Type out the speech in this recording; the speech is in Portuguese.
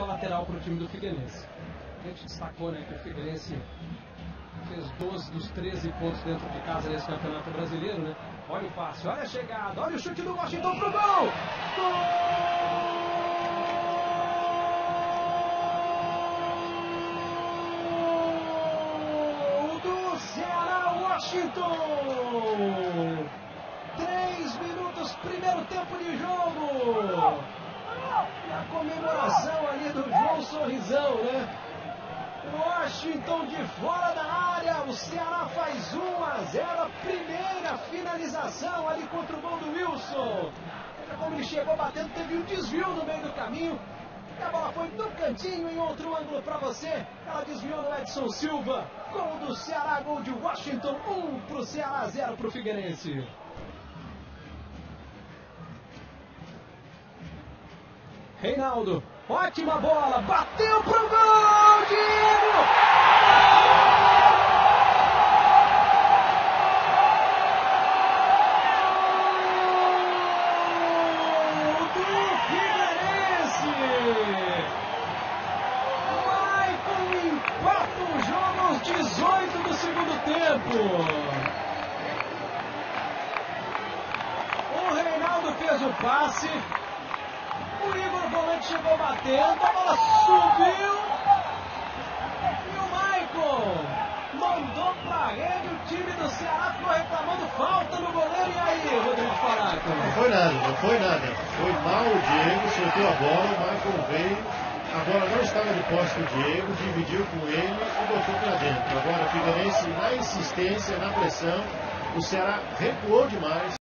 só lateral para o time do Figueirense. A gente destacou, né, que o Figueirense fez 12 dos 13 pontos dentro de casa nesse campeonato brasileiro, né? Olha o passe, olha a chegada, olha o chute do Washington pro gol! Gol! Washington! 3 minutos, primeiro tempo de jogo! E a comemoração ali do João Sorrisão, né? Washington de fora da área, o Ceará faz 1 a 0, primeira finalização ali contra o gol do Wilson. Veja como ele chegou batendo, teve um desvio no meio do caminho. A bola foi no cantinho, em outro ângulo para você. Ela desviou no Edson Silva. Gol do Ceará, gol de Washington. 1 para o Ceará, 0 para o Figueirense. Reinaldo, ótima bola. Bateu pro gol, Diego! Maicon empata o jogo aos 18 do segundo tempo. O Reinaldo fez o passe, o Ygor volante chegou batendo, a bola subiu e o Maicon mandou pra rede. O time do Ceará ficou reclamando falta no goleiro. E aí, Rodrigo Pará? Não foi nada. Foi mal o Diego, soltou a bola, o Maicon veio. A bola não estava de posse do Diego, dividiu com ele e botou para dentro. Agora o Figueirense na insistência, na pressão, o Ceará recuou demais.